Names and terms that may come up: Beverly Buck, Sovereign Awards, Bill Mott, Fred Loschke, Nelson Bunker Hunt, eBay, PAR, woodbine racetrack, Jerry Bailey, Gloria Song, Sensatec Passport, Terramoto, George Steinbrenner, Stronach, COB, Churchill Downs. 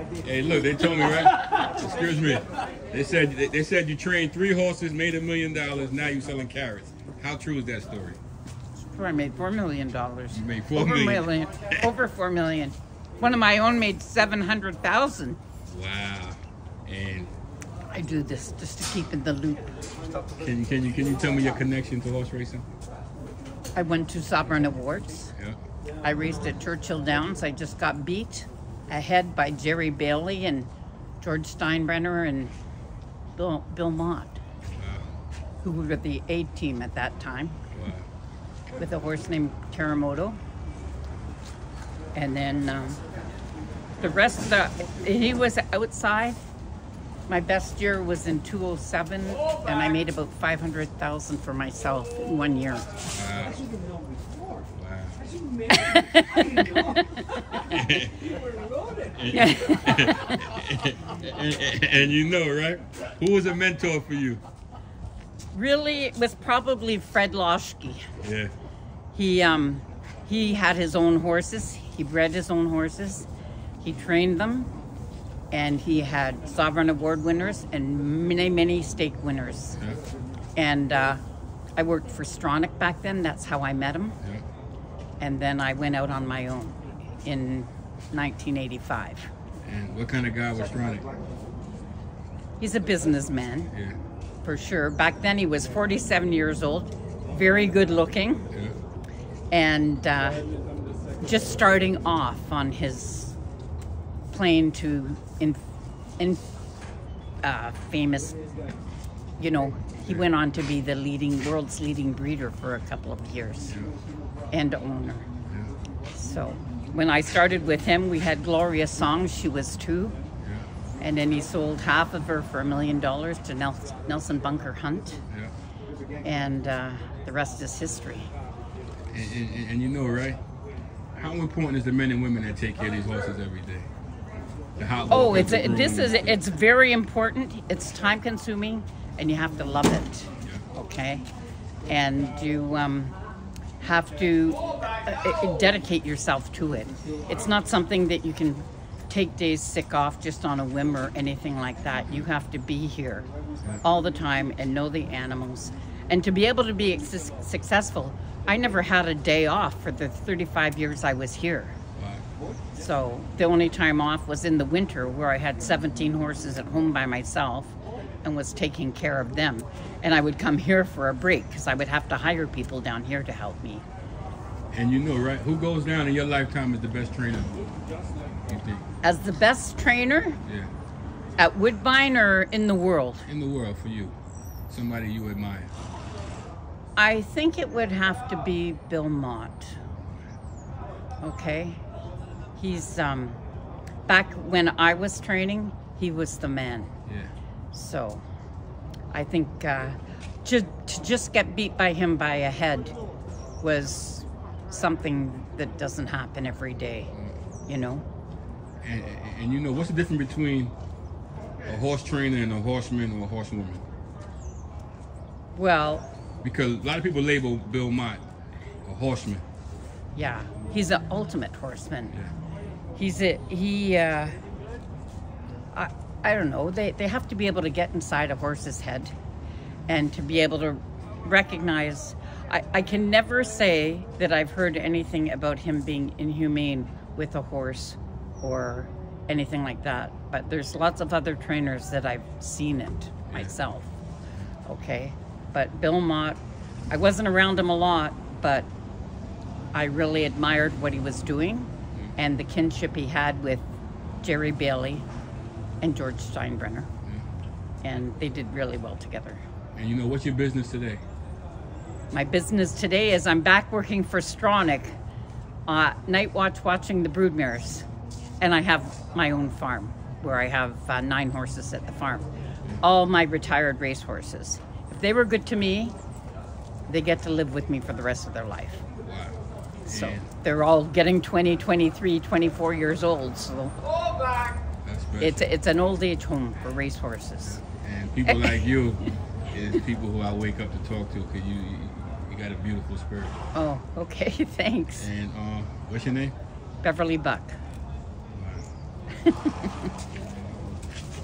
idea. Hey, look, they told me, right? Excuse me. They said you trained 3 horses, made $1 million. Now you selling carrots. How true is that story? I made $4 million. You made $4 million. Over $4 million. One of my own made 700,000. Wow. And I do this just to keep in the loop. Can you tell me your connection to horse racing? I won 2 Sovereign Awards. Yeah. I raced at Churchill Downs. I just got beat ahead by Jerry Bailey and George Steinbrenner and Bill Mott, wow, who were the A team at that time, wow, with a horse named Terramoto. And then the rest of the, he was outside. My best year was in 2007, and I made about $500,000 for myself in 1 year. Wow. And you know, right? Who was a mentor for you? Really, it was probably Fred Loschke. Yeah. He had his own horses. He bred his own horses. He trained them. And he had Sovereign Award winners and many stake winners. Yeah. And I worked for Stronach back then. That's how I met him. Yeah. And then I went out on my own in 1985. And what kind of guy was Stronach? He's a businessman, yeah, for sure. Back then he was 47 years old, very good looking, yeah, and just starting off on his plane to famous, you know, he went on to be the world's leading breeder for a couple of years, yeah, and owner. Yeah. So when I started with him, we had Gloria Song, she was 2, yeah, and then he sold half of her for $1 million to Nelson Bunker Hunt, yeah, and the rest is history. And you know, right? How important is the men and women that take care of these horses every day? Oh, it's very important. It's time consuming, and you have to love it, yeah, okay? And you have to dedicate yourself to it. It's not something that you can take days sick off just on a whim or anything like that. You have to be here all the time and know the animals. And to be able to be successful, I never had a day off for the 35 years I was here. So the only time off was in the winter, where I had 17 horses at home by myself and was taking care of them. And I would come here for a break because I would have to hire people down here to help me. And you know, right, who goes down in your lifetime as the best trainer, you think? As the best trainer? Yeah. At Woodbine or in the world? In the world for you. Somebody you admire. I think it would have to be Bill Mott. Okay. He's, back when I was training, he was the man. Yeah. So, I think to just get beat by him by a head was something that doesn't happen every day, you know? And you know, what's the difference between a horse trainer and a horseman or a horsewoman? Well... because a lot of people label Bill Mott a horseman. Yeah, he's an ultimate horseman. Yeah. I don't know, they have to be able to get inside a horse's head and to be able to recognize. I can never say that I've heard anything about him being inhumane with a horse or anything like that, but there's lots of other trainers that I've seen it myself, okay? But Bill Mott, I wasn't around him a lot, but I really admired what he was doing and the kinship he had with Jerry Bailey and George Steinbrenner. Yeah. And they did really well together. And you know, what's your business today? My business today is I'm back working for Stronach, night watch, watching the broodmares. And I have my own farm where I have 9 horses at the farm. Yeah. All my retired race horses. If they were good to me, they get to live with me for the rest of their life. Wow. So they're all getting 20, 23, 24 years old. So it's an old age home for racehorses. And people like you is people who I wake up to talk to, because you got a beautiful spirit. Oh, okay, thanks. And what's your name? Beverly Buck. Wow.